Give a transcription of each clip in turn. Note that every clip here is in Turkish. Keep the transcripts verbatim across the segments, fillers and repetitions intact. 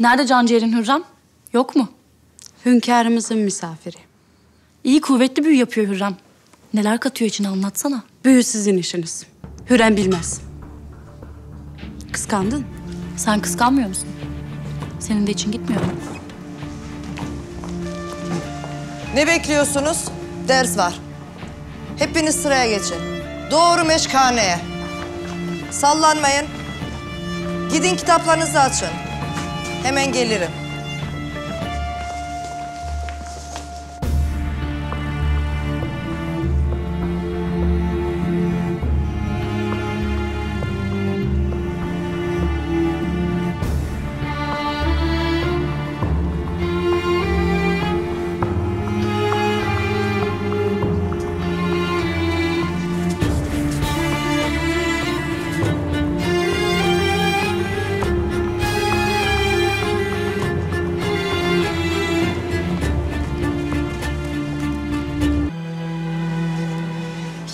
Nerede canciğerin Hürrem? Yok mu? Hünkârımızın misafiri. İyi kuvvetli büyü yapıyor Hürrem. Neler katıyor içine anlatsana. Büyü sizin işiniz. Hürrem bilmez. Kıskandın. Sen kıskanmıyor musun? Senin de için gitmiyor mu? Ne bekliyorsunuz? Ders var. Hepiniz sıraya geçin. Doğru meşkhaneye. Sallanmayın. Gidin kitaplarınızı açın. Hemen gelirim.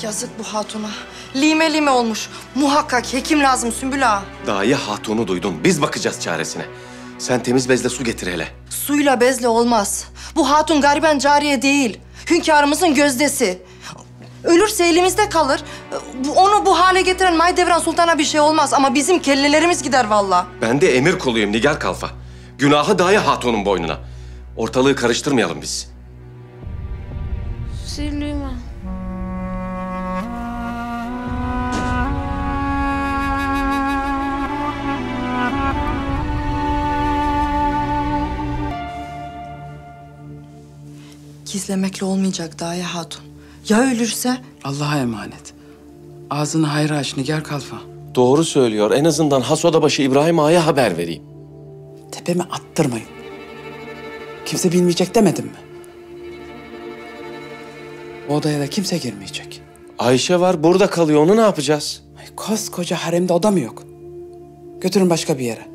Yazık bu hatuna. Lime lime olmuş. Muhakkak hekim lazım Sümbül Ağa. Daye Hatun'u duydum. Biz bakacağız çaresine. Sen temiz bezle su getir hele. Suyla bezle olmaz. Bu hatun gariben cariye değil. Hünkârımızın gözdesi. Ölürse elimizde kalır. Onu bu hale getiren Mahidevran Sultan'a bir şey olmaz. Ama bizim kellelerimiz gider vallahi. Ben de emir kuluyum Nigar Kalfa. Günahı Daye Hatun'un boynuna. Ortalığı karıştırmayalım biz. Süleyman. Gizlemekle olmayacak Daye Hatun. Ya ölürse? Allah'a emanet. Ağzını hayra aç Nigar Kalfa. Doğru söylüyor. En azından has odabaşı İbrahim Ağa'ya haber vereyim. Tepeme attırmayın. Kimse bilmeyecek demedim mi? Bu odaya da kimse girmeyecek. Ayşe var, burada kalıyor. Onu ne yapacağız? Ay, koskoca haremde oda mı yok? Götürün başka bir yere.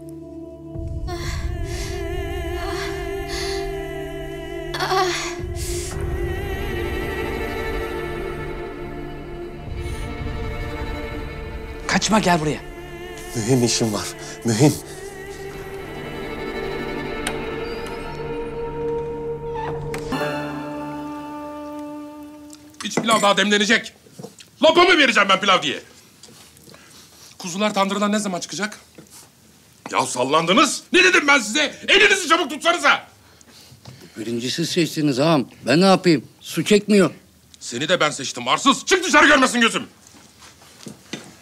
Kaçma, gel buraya. Mühim işim var, mühim. İç pilav daha demlenecek. Lapa mı vereceğim ben pilav diye? Kuzular tandırdan ne zaman çıkacak? Ya sallandınız. Ne dedim ben size? Elinizi çabuk tutsanıza. Birincisi seçtiniz ağam. Ben ne yapayım? Su çekmiyor. Seni de ben seçtim arsız. Çık dışarı görmesin gözüm.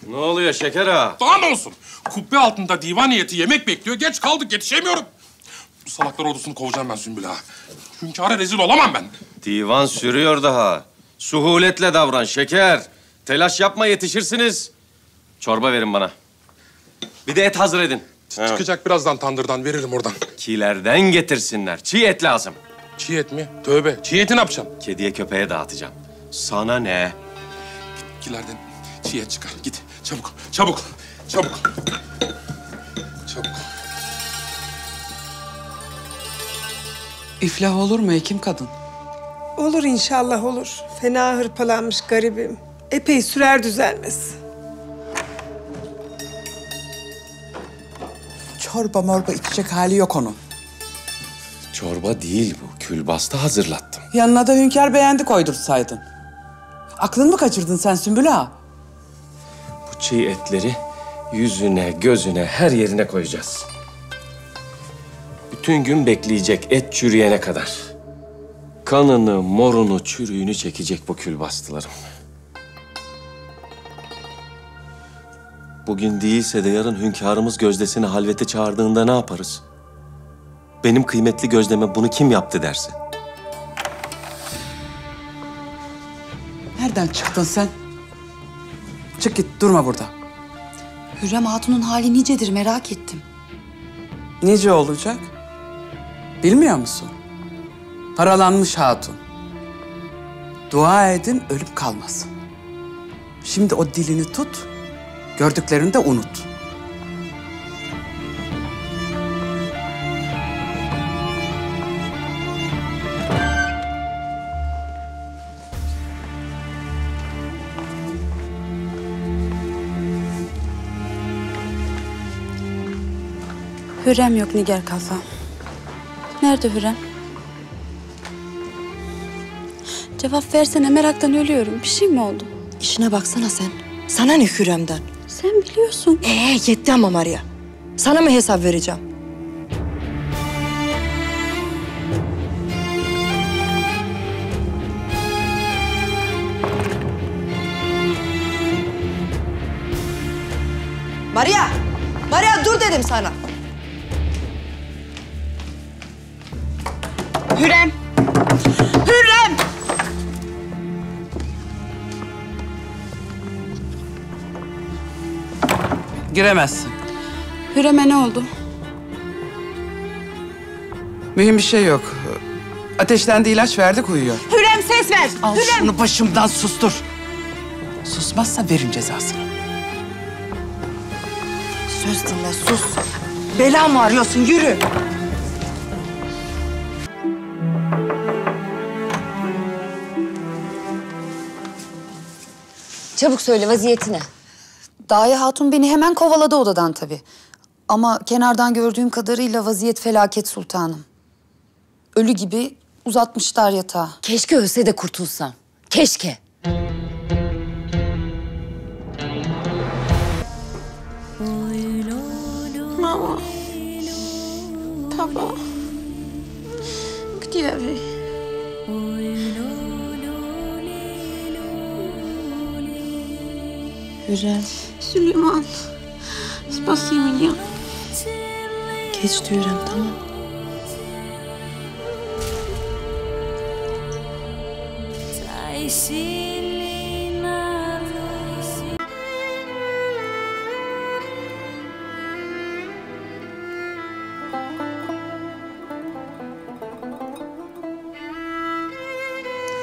Ne oluyor Şeker ağa? Daha ne olsun? Kubbe altında divan heyeti yemek bekliyor. Geç kaldık, yetişemiyorum. Bu salaklar ordusunu kovacağım ben Sümbül ağa. Hünkâra rezil olamam ben. Divan sürüyor daha. Suhuletle davran Şeker. Telaş yapma, yetişirsiniz. Çorba verin bana. Bir de et hazır edin. Ç çıkacak evet. Birazdan tandırdan, veririm oradan. Kilerden getirsinler. Çiğ et lazım. Çiğ et mi? Tövbe. Çiğ eti ne yapacağım? Kediye köpeğe dağıtacağım. Sana ne? Kilerden çiğ et çıkar. Git. Çabuk, çabuk, çabuk, çabuk. İflah olur mu hekim kadın? Olur inşallah olur. Fena hırpalanmış garibim. Epey sürer düzelmesi. Çorba morba içecek hali yok onun. Çorba değil bu. Külbastı hazırlattım. Yanına da hünkâr beğendi koydursaydın. Aklını mı kaçırdın sen Sümbül ağa? Çiğ etleri yüzüne, gözüne, her yerine koyacağız. Bütün gün bekleyecek et çürüyene kadar. Kanını, morunu, çürüğünü çekecek bu külbastılarım. Bugün değilse de yarın hünkârımız gözdesini halvete çağırdığında ne yaparız? Benim kıymetli gözdeme bunu kim yaptı derse. Nereden çıktın sen? Çık git, durma burada. Hürrem Hatun'un hali nicedir, merak ettim. Nice olacak? Bilmiyor musun? Paralanmış hatun. Dua edin, ölüp kalmasın. Şimdi o dilini tut, gördüklerini de unut. Hürrem yok Nigar Kalfa. Nerede Hürrem? Cevap versene, meraktan ölüyorum. Bir şey mi oldu? İşine baksana sen. Sana ne Hürrem'den? Sen biliyorsun. Ee yetti ama Maria. Sana mı hesap vereceğim? Maria! Maria dur dedim sana. Hürrem! Hürrem! Giremezsin. Hürrem'e ne oldu? Mühim bir şey yok. Ateşlendi, ilaç verdik, uyuyor. Hürrem ses ver! Al Hürrem. Şunu başımdan sustur. Susmazsa verin cezasını. Söz dinle, sus. Bela mı arıyorsun? Yürü! Çabuk söyle vaziyetine. Daye Hatun beni hemen kovaladı odadan tabii. Ama kenardan gördüğüm kadarıyla vaziyet felaket sultanım. Ölü gibi uzatmışlar yatağa. Keşke ölse de kurtulsam. Keşke. Mama. Baba. Gidiyorum. Hürrem. Süleyman. Spasiye beni. Geç diyorum, tamam.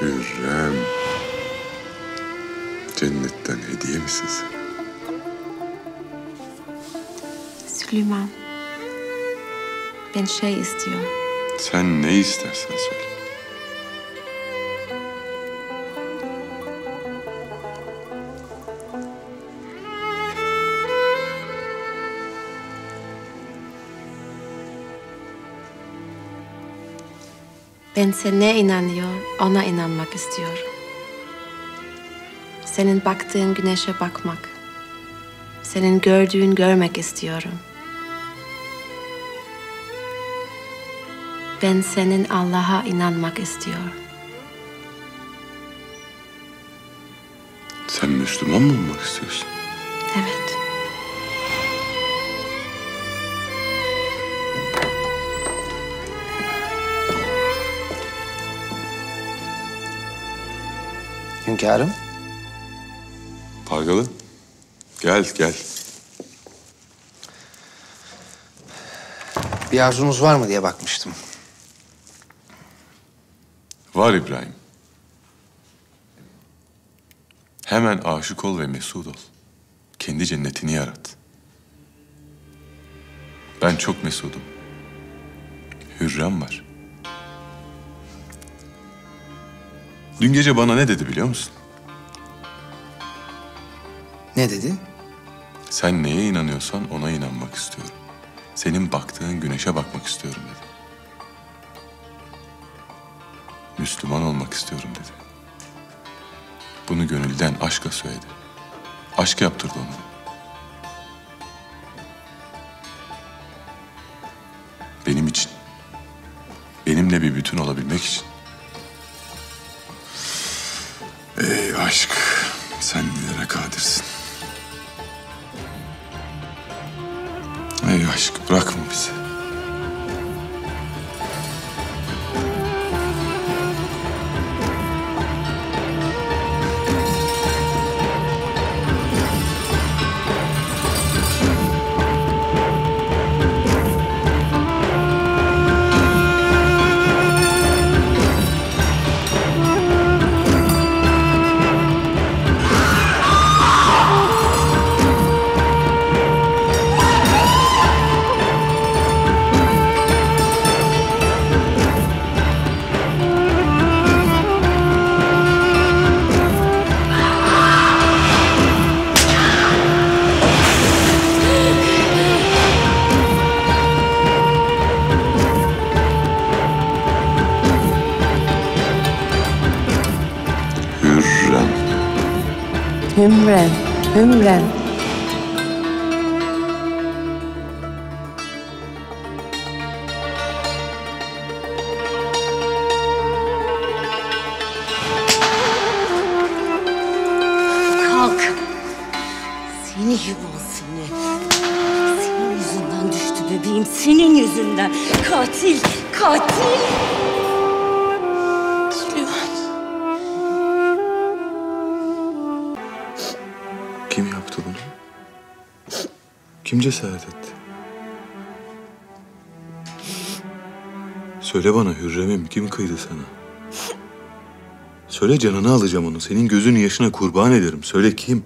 Hürrem. Cennetten hediye misiniz? Süleyman, ben şey istiyorum. Sen ne istersen söyle. Ben seni inanıyor, ona inanmak istiyorum. Senin baktığın güneşe bakmak, senin gördüğün görmek istiyorum. Ben senin Allah'a inanmak istiyorum. Sen Müslüman mı olmak istiyorsun? Evet. Hünkârım. Pargalı, gel gel. Bir arzunuz var mı diye bakmıştım. Var İbrahim. Hemen aşık ol ve mesut ol. Kendi cennetini yarat. Ben çok mesudum. Hürrem var. Dün gece bana ne dedi biliyor musun? Ne dedi? Sen neye inanıyorsan ona inanmak istiyorum. Senin baktığın güneşe bakmak istiyorum dedi. Müslüman olmak istiyorum dedi. Bunu gönülden aşkla söyledi. Aşk yaptırdı onu. Benim için. Benimle bir bütün olabilmek için. Ey aşk, sen nelere kadirsin. Ey aşk, bırakma bizi. Hürrem, Hürrem. Kalk. Seni yuvan seni. Senin yüzünden düştü bebeğim, senin yüzünden. Katil, katil. Kim cesaret etti? Söyle bana Hürrem'im, kim kıydı sana? Söyle, canını alacağım onu. Senin gözünün yaşına kurban ederim. Söyle kim?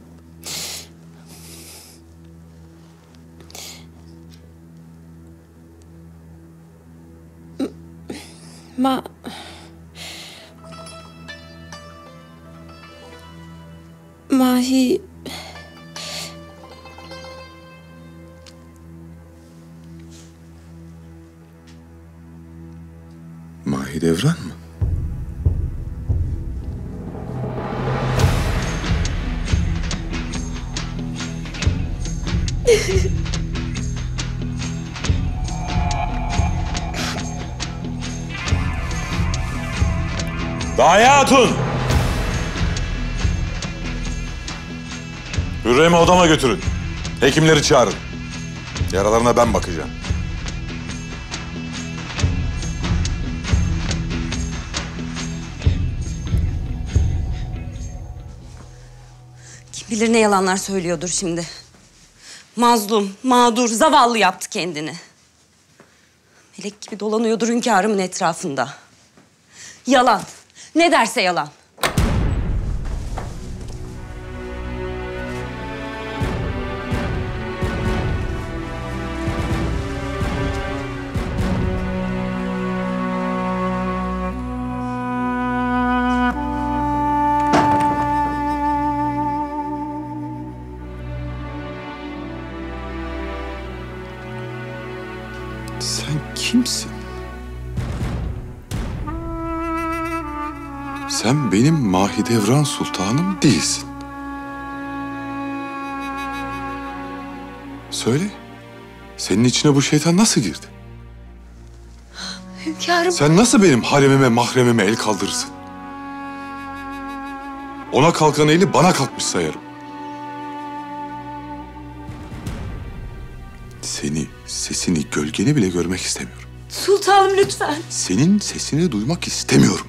Ma... Mahi... Mahidevran mı? Daye Hatun! Hürrem'i odama götürün. Hekimleri çağırın. Yaralarına ben bakacağım. Bilir ne yalanlar söylüyordur şimdi. Mazlum, mağdur, zavallı yaptı kendini. Melek gibi dolanıyordur hünkârımın etrafında. Yalan, ne derse yalan. Sen benim Mahidevran Sultanım değilsin. Söyle, senin içine bu şeytan nasıl girdi? Hünkârım... Sen nasıl benim haremime, mahremime el kaldırırsın? Ona kalkan eli bana kalkmış sayarım. Seni, sesini, gölgeni bile görmek istemiyorum. Sultanım lütfen. Senin sesini duymak istemiyorum.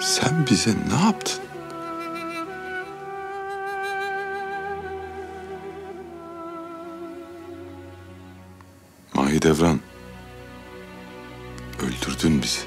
Sen bize ne yaptın? Mahidevran, öldürdün bizi.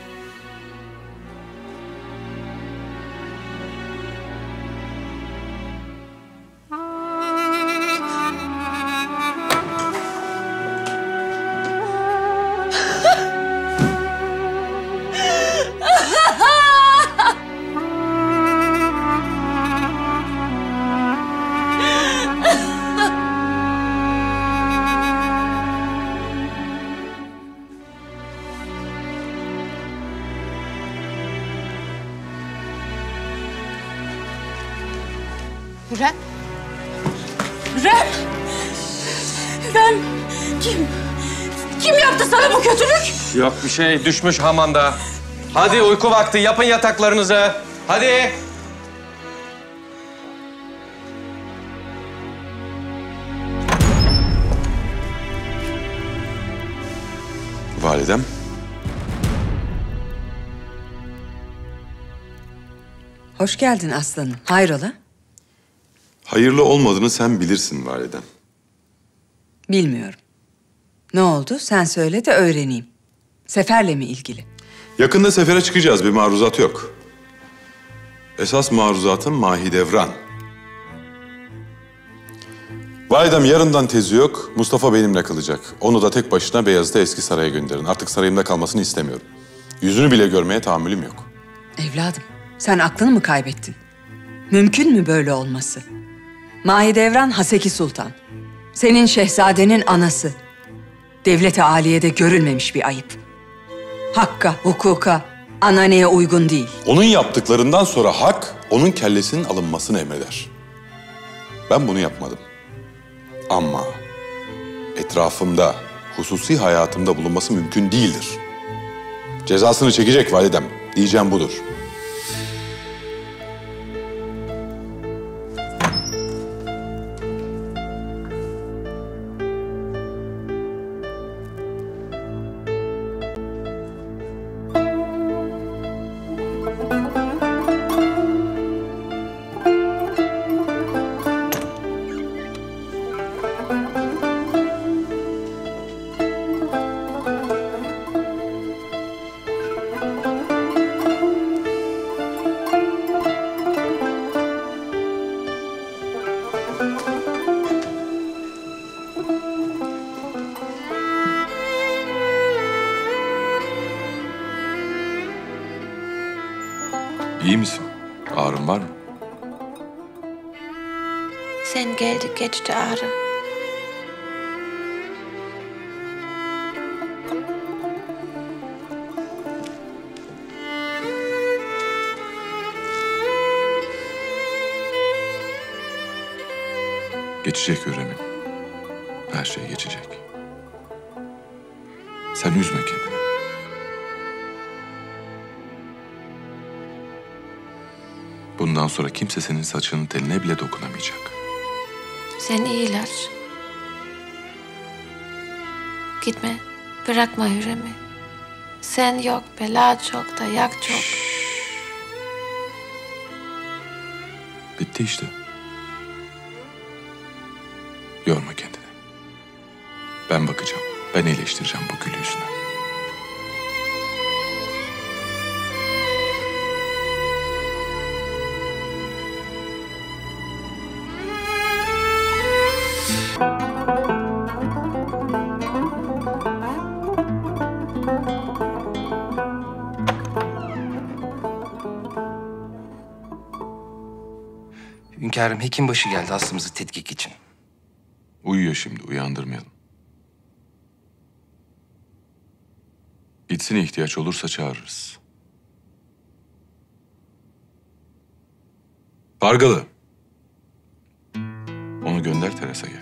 Hürrem? Hürrem? Hürrem? Kim? Kim yaptı sana bu kötülük? Yok bir şey, düşmüş hamanda. Hadi uyku vakti, yapın yataklarınızı. Hadi. Validem. Hoş geldin aslanım. Hayrola? Hayırlı olmadığını sen bilirsin validem. Bilmiyorum. Ne oldu? Sen söyle de öğreneyim. Seferle mi ilgili? Yakında sefere çıkacağız. Bir maruzat yok. Esas maruzatım Mahidevran. Validem, yarından tezi yok. Mustafa benimle kalacak. Onu da tek başına Beyazıt'a, eski saraya gönderin. Artık sarayımda kalmasını istemiyorum. Yüzünü bile görmeye tahammülüm yok. Evladım, sen aklını mı kaybettin? Mümkün mü böyle olması? Mahidevran Haseki Sultan. Senin şehzadenin anası. Devlet-i âliyede görülmemiş bir ayıp. Hakka, hukuka, ananeye uygun değil. Onun yaptıklarından sonra hak, onun kellesinin alınmasını emreder. Ben bunu yapmadım. Ama etrafımda, hususi hayatımda bulunması mümkün değildir. Cezasını çekecek validem. Diyeceğim budur. İyi misin? Ağrın var mı? Sen geldi geçti ağrı. Geçecek Hürrem'im. Her şey geçecek. Sen üzme kendini. Bundan sonra kimse senin saçının teline bile dokunamayacak. Sen iyiler. Gitme, bırakma Hürrem'i. Sen yok, bela çok, dayak çok. Şşş. Bitti işte. Yorma kendini. Ben bakacağım, ben iyileştireceğim bu gül yüzünü. Hünkârım, hekimbaşı geldi hastamızı tetkik için. Uyuyor şimdi, uyandırmayalım. Gitsin, ihtiyaç olursa çağırırız. Pargalı. Onu gönder, terasa gel.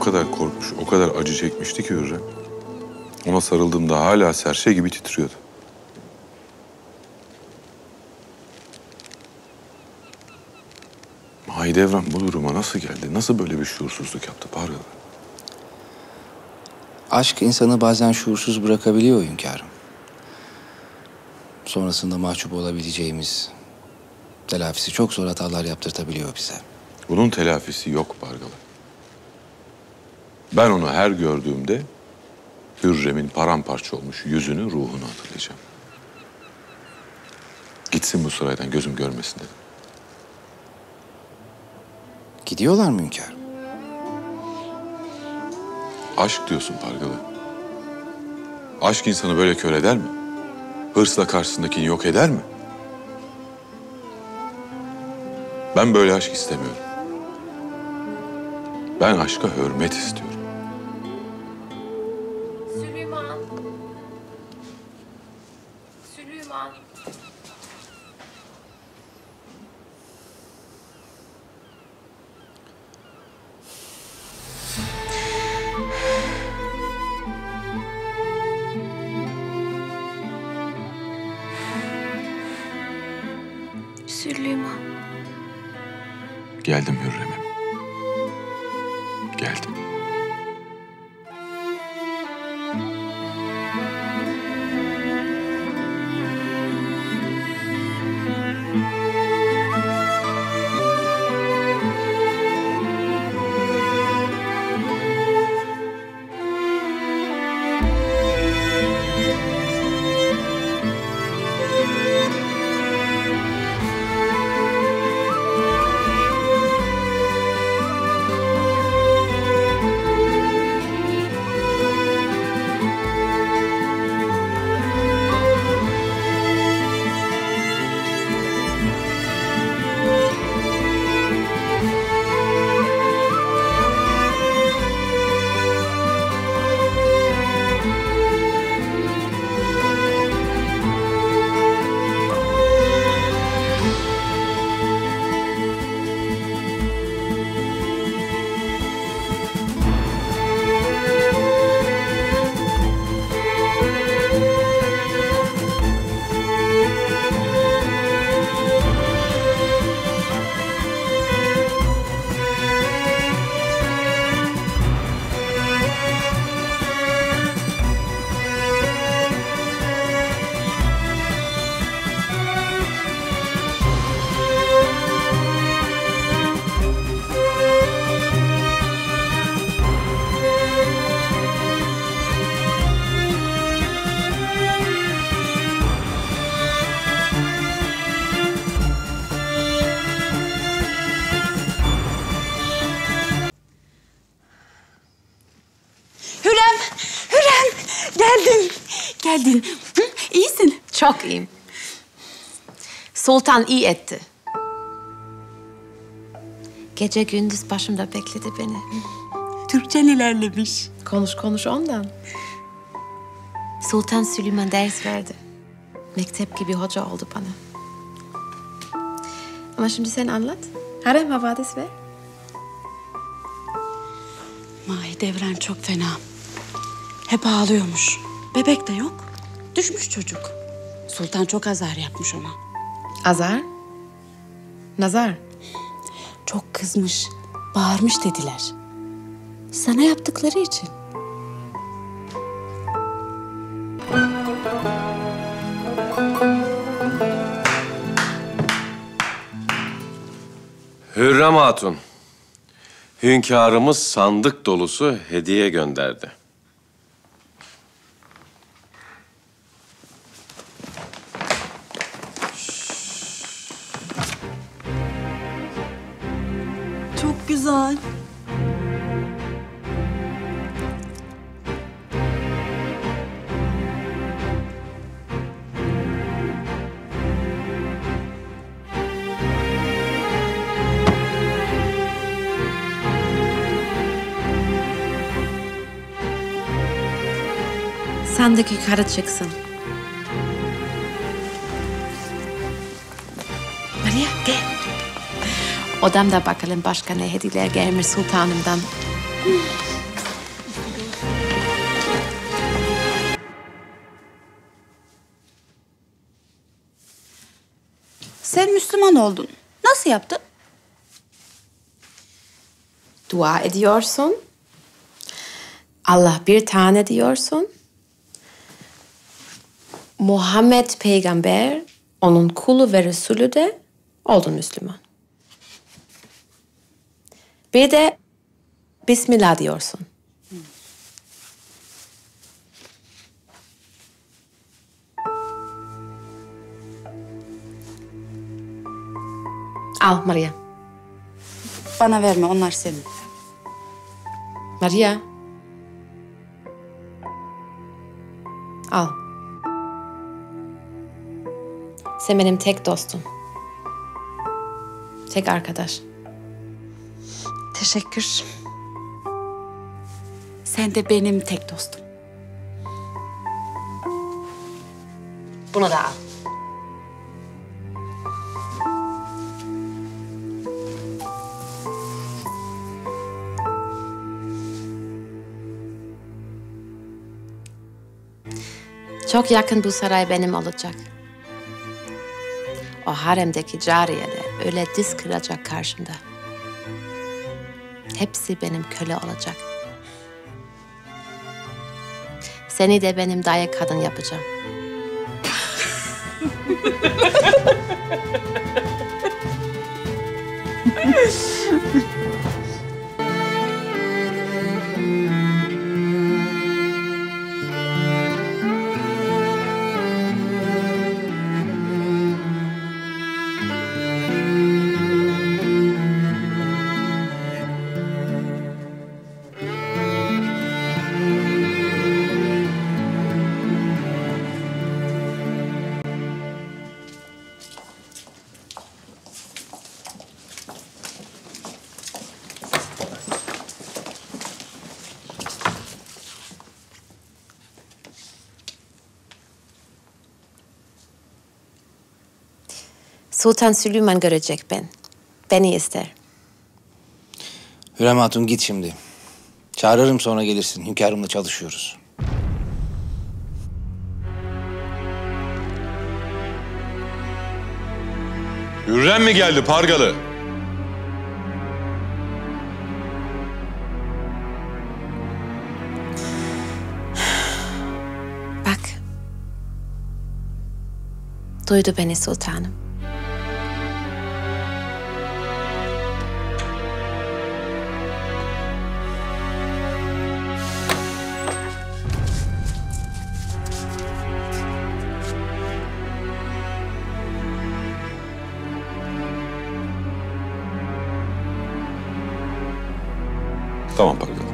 O kadar korkmuş, o kadar acı çekmişti ki Hürrem. Ona sarıldığımda hala serçe gibi titriyordu. Mahidevran bu duruma nasıl geldi? Nasıl böyle bir şuursuzluk yaptı Pargalı? Aşk insanı bazen şuursuz bırakabiliyor hünkârım. Sonrasında mahcup olabileceğimiz, telafisi çok zor hatalar yaptırtabiliyor bize. Bunun telafisi yok Pargalı. Ben onu her gördüğümde Hürrem'in paramparça olmuş yüzünü, ruhunu hatırlayacağım. Gitsin bu saraydan, gözüm görmesin dedim. Gidiyorlar mı hünkârım? Aşk diyorsun Pargalı. Aşk insanı böyle kör eder mi? Hırsla karşısındakini yok eder mi? Ben böyle aşk istemiyorum. Ben aşka hürmet istiyorum. Süleyman. Süleyman. Süleyman. Geldim Hürrem'im. Geldim. geldin. Hı? İyisin. Çok iyiyim. Sultan iyi etti. Gece gündüz başımda bekledi beni. Türkçen ilerlemiş. Konuş konuş ondan. Sultan Süleyman ders verdi. Mektep gibi hoca oldu bana. Ama şimdi sen anlat. Hürrem havadis ver. Mahidevran çok fena. Hep ağlıyormuş. Bebek de yok. Düşmüş çocuk. Sultan çok azar yapmış ona. Azar? Nazar? Çok kızmış, bağırmış dediler. Sana yaptıkları için. Hürrem Hatun, hünkârımız sandık dolusu hediye gönderdi. Çok güzel. Sandık yukarı çıksın. Maria gel. Odamda bakalım başka ne hediyeler gelmiş sultanımdan. Sen Müslüman oldun. Nasıl yaptın? Dua ediyorsun. Allah bir tane diyorsun. Muhammed peygamber, onun kulu ve Resulü de oldun Müslüman. Bir de Bismillah diyorsun. Hmm. Al Maria. Bana verme, onlar senin. Maria. Al. Sen benim tek dostum. Tek arkadaş. Teşekkür. Sen de benim tek dostum. Bunu da al. Çok yakın bu saray benim olacak. O haremdeki cariye de öyle diz kıracak karşımda. Hepsi benim köle olacak. Seni de benim daye kadın yapacağım. Sultan Süleyman görecek ben. Beni ister. Hürrem Hatun git şimdi. Çağırırım sonra gelirsin. Hünkârımla çalışıyoruz. Hürrem mi geldi Pargalı? Bak. Duydu beni sultanım. Tamam bakalım.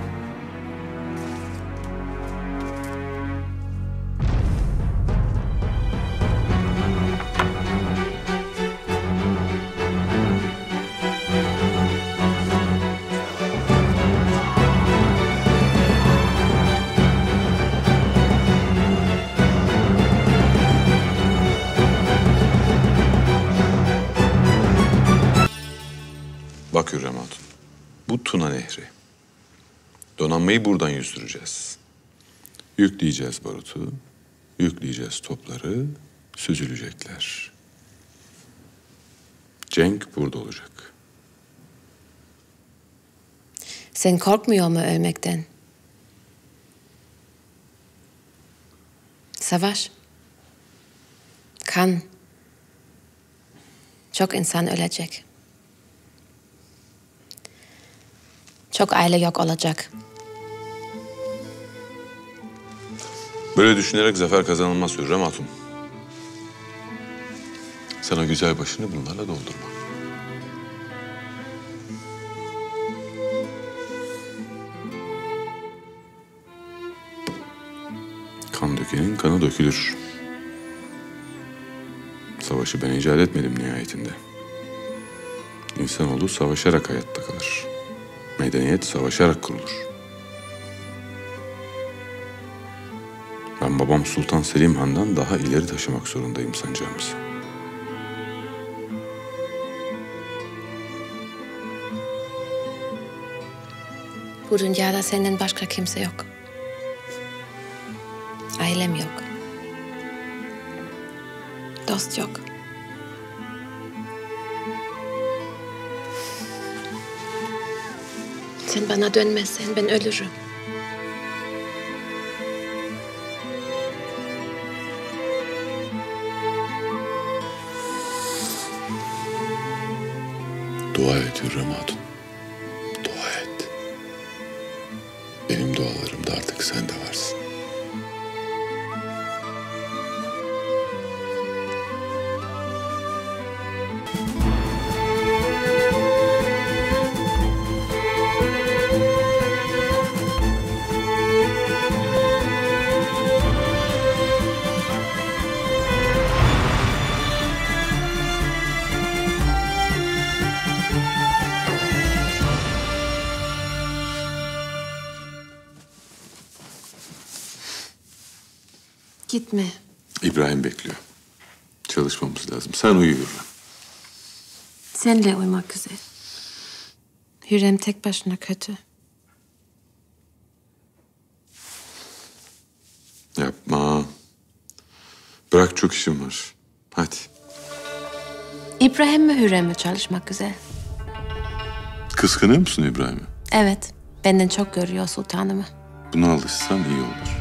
Bak Hürrem Hatun, bu Tuna Nehri. Donanmayı buradan yüzdüreceğiz. Yükleyeceğiz barutu, yükleyeceğiz topları, süzülecekler. Cenk burada olacak. Sen korkmuyor mu ölmekten? Savaş, kan, çok insan ölecek. Çok aile yok olacak. Böyle düşünerek zafer kazanılmaz Hürrem Hatun. Sana güzel başını bunlarla doldurma. Kan dökenin kanı dökülür. Savaşı ben icat etmedim nihayetinde. İnsanoğlu savaşarak hayatta kalır. Medeniyet savaşarak kurulur. Ben babam Sultan Selim Han'dan daha ileri taşımak zorundayım sancağımızı. Bu dünyada senden başka kimse yok. Ailem yok. Dost yok. Sen bana dönmezsen ben ölürüm. Dua et Hürrem Hatun. Dua et. Benim dualarımda artık sen de varsın. Gitme. İbrahim bekliyor. Çalışmamız lazım. Sen uyu Hürrem. Senle uyumak güzel. Hürrem tek başına kötü. Yapma. Bırak, çok işim var. Hadi. İbrahim mi Hürrem mi çalışmak güzel? Kıskanıyor musun İbrahim'i? Evet. Benden çok görüyor sultanımı. Buna alışsan iyi olur.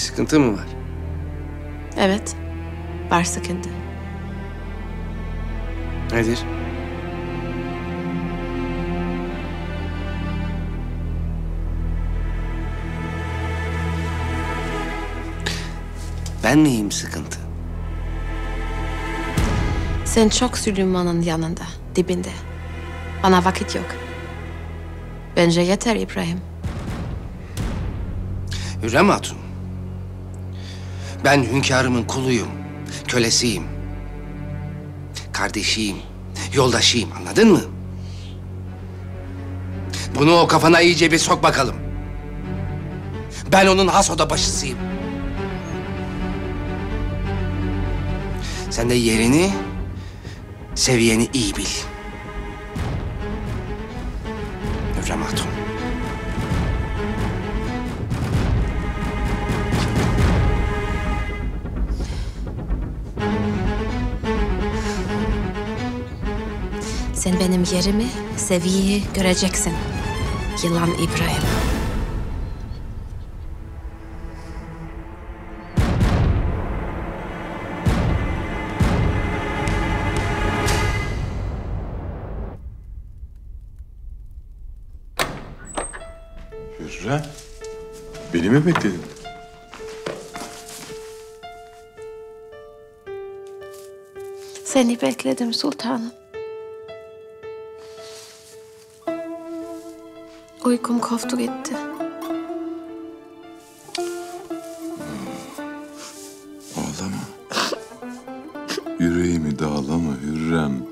Sıkıntı mı var? Evet, var sıkıntı. Nedir? Ben miyim sıkıntı? Sen çok Süleyman'ın yanında, dibinde. Bana vakit yok. Bence yeter İbrahim. Hürrem Hatun. Ben hünkârımın kuluyum, kölesiyim, kardeşiyim, yoldaşıyım, anladın mı? Bunu o kafana iyice bir sok bakalım. Ben onun has oda başısıyım. Sen de yerini, seviyeni iyi bil. Hürrem Hatun. Sen benim yerimi, seviyeyi göreceksin. Yılan İbrahim. Mahidevran, beni mi bekledin? Seni bekledim sultanım. Uykum koptu gitti. Ağlama. Yüreğimi dağlama Hürrem.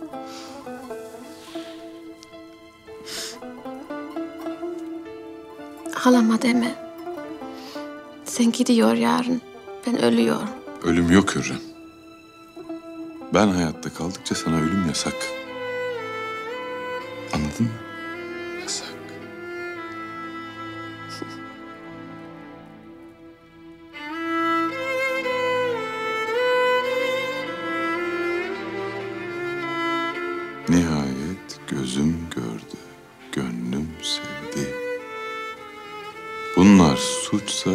Ağlama deme. Sen gidiyor yarın. Ben ölüyorum. Ölüm yok Hürrem. Ben hayatta kaldıkça sana ölüm yasak. Anladın mı? Yasak. Nihayet gözüm gördü, gönlüm sevdi. Bunlar suçsa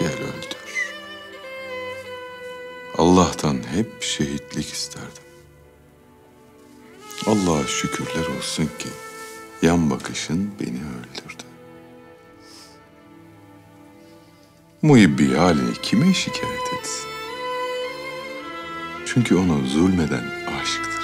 gel öldür. Allah'tan hep şehitlik isterdim. Allah'a şükürler olsun ki yan bakışın beni öldürdü. Muhibbi halini kime şikayet etsin? Çünkü ona zulmeden aşıktır.